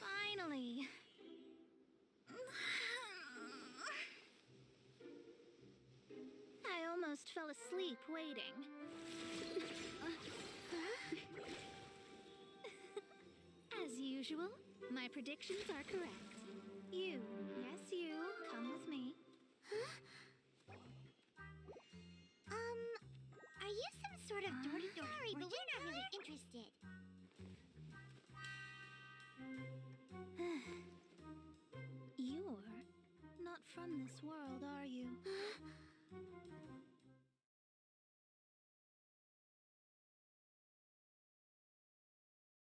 Finally. I almost fell asleep waiting. As usual, my predictions are correct. You, yes you, come with me. Huh? Are you some sort of door-to-door fairy? But we're not really interested. You're not from this world, are you?